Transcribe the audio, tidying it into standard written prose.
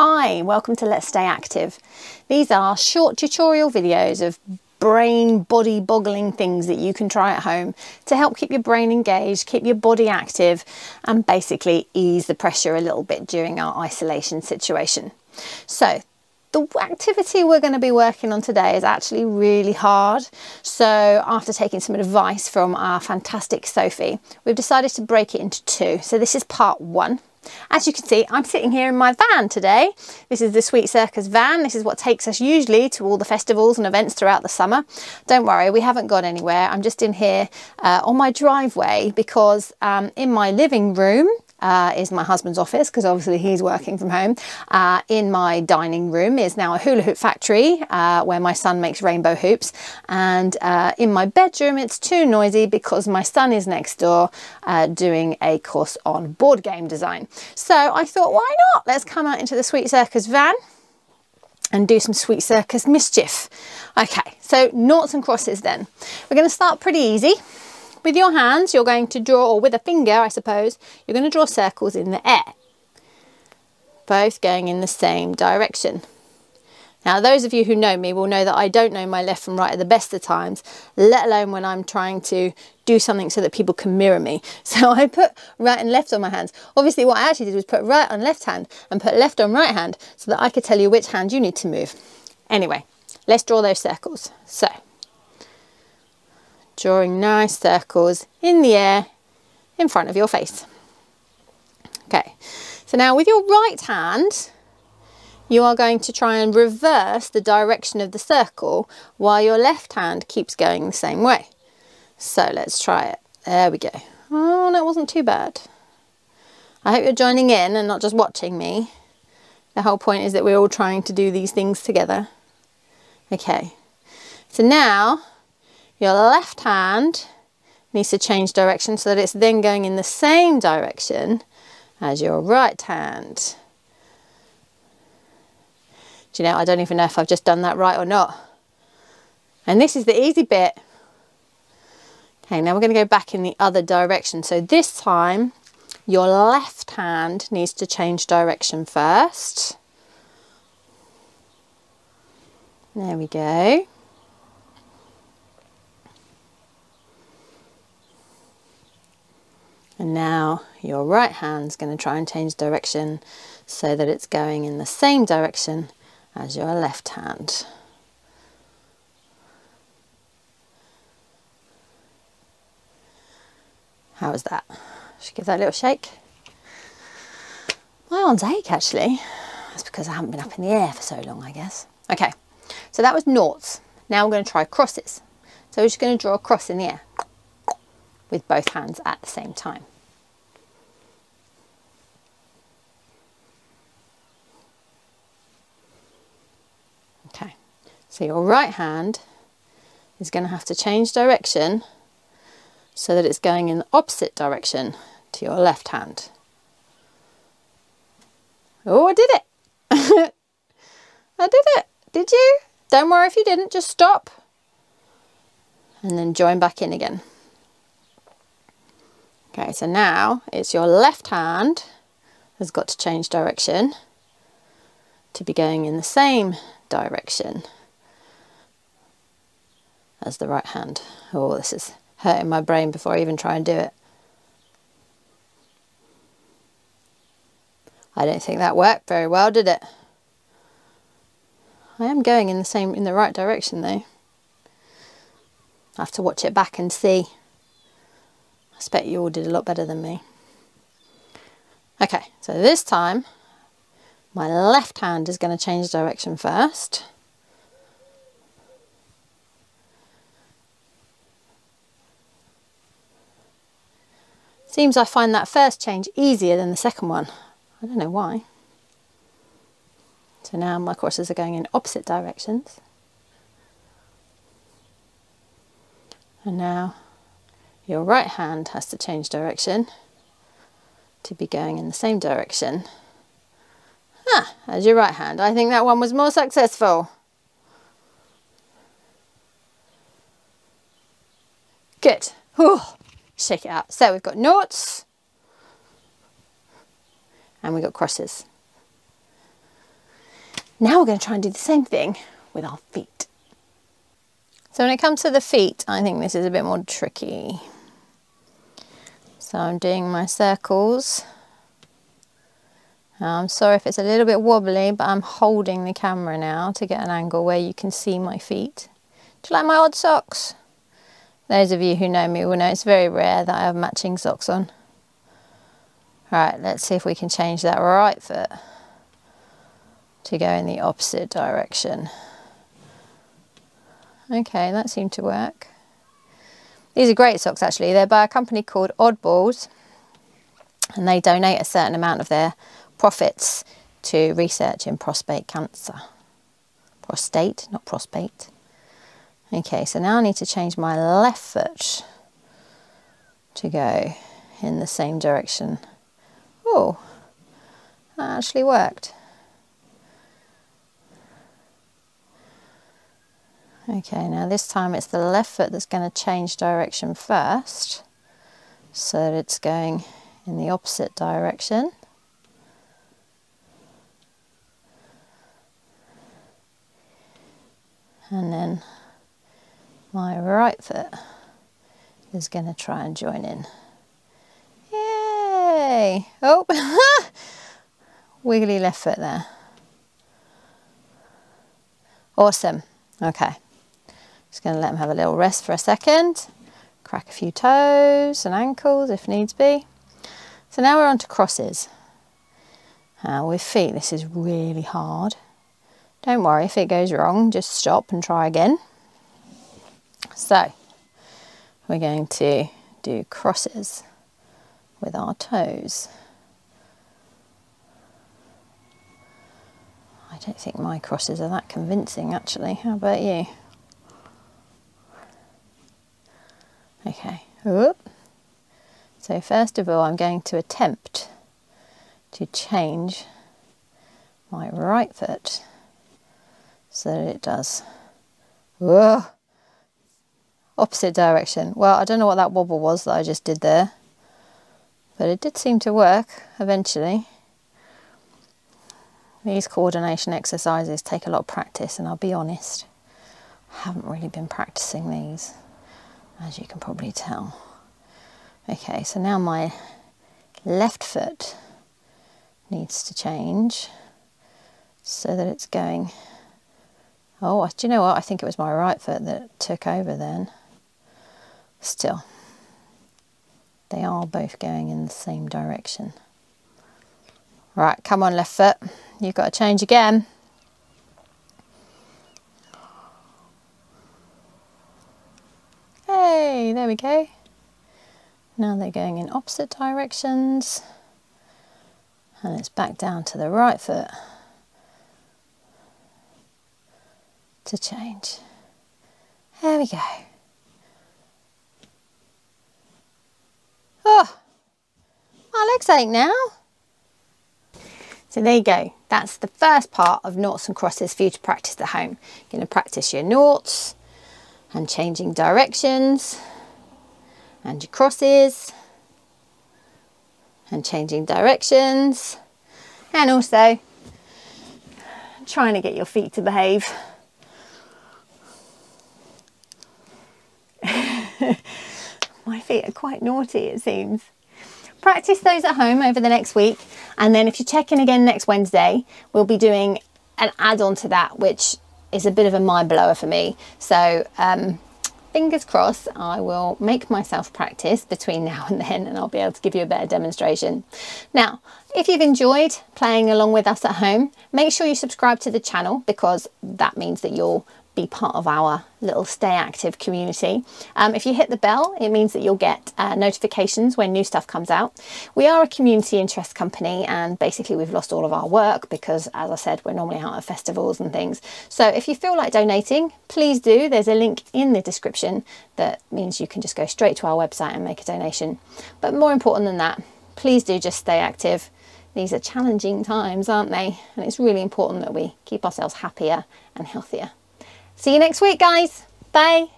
Hi, welcome to Let's Stay Active. These are short tutorial videos of brain body boggling things that you can try at home to help keep your brain engaged, keep your body active, and basically ease the pressure a little bit during our isolation situation. So the activity we're going to be working on today is actually really hard. So after taking some advice from our fantastic Sophie, we've decided to break it into two. So this is part one. As you can see, I'm sitting here in my van today. This is the Sweet Circus van. This is what takes us usually to all the festivals and events throughout the summer. Don't worry, we haven't gone anywhere. I'm just in here on my driveway because in my living room is my husband's office, because obviously he's working from home. In my dining room is now a hula hoop factory where my son makes rainbow hoops. And in my bedroom, it's too noisy because my son is next door doing a course on board game design. So I thought, why not? Let's come out into the Sweet Circus van and do some Sweet Circus mischief. Okay, so noughts and crosses then. We're going to start pretty easy. With your hands, you're going to draw, or with a finger, I suppose, you're going to draw circles in the air, both going in the same direction. Now, those of you who know me will know that I don't know my left from right at the best of times, let alone when I'm trying to do something so that people can mirror me. So I put right and left on my hands. Obviously, what I actually did was put right on left hand and put left on right hand so that I could tell you which hand you need to move. Anyway, let's draw those circles. So, drawing nice circles in the air in front of your face. Okay, so now with your right hand, you are going to try and reverse the direction of the circle while your left hand keeps going the same way. So let's try it. There we go. Oh, that wasn't too bad. I hope you're joining in and not just watching me. The whole point is that we're all trying to do these things together. Okay, so now your left hand needs to change direction so that it's then going in the same direction as your right hand. Do you know, I don't even know if I've just done that right or not. And this is the easy bit. Okay, now we're going to go back in the other direction. So this time, your left hand needs to change direction first. There we go. And now your right hand's going to try and change direction so that it's going in the same direction as your left hand. How is that? Should give that a little shake. My arms ache actually. That's because I haven't been up in the air for so long, I guess. Okay, so that was noughts. Now we're going to try crosses. So we're just going to draw a cross in the air with both hands at the same time. Okay, so your right hand is going to have to change direction so that it's going in the opposite direction to your left hand. Oh, I did it! I did it! Did you? Don't worry if you didn't, just stop and then join back in again. Okay, so now it's your left hand has got to change direction to be going in the same direction as the right hand. Oh, this is hurting my brain before I even try and do it. I don't think that worked very well, did it? I am going in the right direction though. I have to watch it back and see. I expect you all did a lot better than me. Okay, so this time my left hand is going to change direction first. Seems I find that first change easier than the second one. I don't know why. So now my crosses are going in opposite directions. And now your right hand has to change direction to be going in the same direction as your right hand. I think that one was more successful. Good. Whew. Shake it out. So we've got noughts and we've got crosses. Now we're going to try and do the same thing with our feet. So when it comes to the feet, I think this is a bit more tricky. So I'm doing my circles. I'm sorry if it's a little bit wobbly, but I'm holding the camera now to get an angle where you can see my feet. Do you like my odd socks? Those of you who know me will know it's very rare that I have matching socks on. Alright, let's see if we can change that right foot to go in the opposite direction. Okay, that seemed to work. These are great socks actually. They're by a company called Oddballs, and they donate a certain amount of their profits to research in prostate cancer. Prostate, not prospate. Okay, so now I need to change my left foot to go in the same direction. Oh, that actually worked. Okay, now this time it's the left foot that's going to change direction first, so that it's going in the opposite direction. And then my right foot is going to try and join in. Yay! Oh! Wiggly left foot there. Awesome. Okay. Just going to let them have a little rest for a second. Crack a few toes and ankles if needs be. So now we're on to crosses. With feet, this is really hard. Don't worry if it goes wrong, just stop and try again. So we're going to do crosses with our toes. I don't think my crosses are that convincing actually, how about you? Okay, whoop. So first of all, I'm going to attempt to change my right foot so that it does, whoa, opposite direction. Well, I don't know what that wobble was that I just did there, but it did seem to work eventually. These coordination exercises take a lot of practice, and I'll be honest, I haven't really been practicing these, as you can probably tell. Okay, so now my left foot needs to change so that it's going, oh, do you know what? I think it was my right foot that took over then. Still, they are both going in the same direction. Right, come on left foot, you've got to change again. Hey, there we go. Now they're going in opposite directions, and it's back down to the right foot to change. There we go. Oh, my legs ache now. So there you go. That's the first part of noughts and crosses for you to practice at home. You're going to practice your noughts and changing directions, and your crosses and changing directions, and also trying to get your feet to behave. My feet are quite naughty, it seems. Practice those at home over the next week, and then if you check in again next Wednesday, we'll be doing an add-on to that, which is a bit of a mind blower for me. So fingers crossed, I will make myself practice between now and then, and I'll be able to give you a better demonstration. Now, if you've enjoyed playing along with us at home, make sure you subscribe to the channel, because that means that you'll be part of our little stay active community. If you hit the bell, it means that you'll get notifications when new stuff comes out. We are a community interest company, and basically we've lost all of our work because, as I said, we're normally out at festivals and things. So if you feel like donating, please do. There's a link in the description that means you can just go straight to our website and make a donation. But more important than that, please do just stay active. These are challenging times, aren't they? And it's really important that we keep ourselves happier and healthier. See you next week, guys. Bye.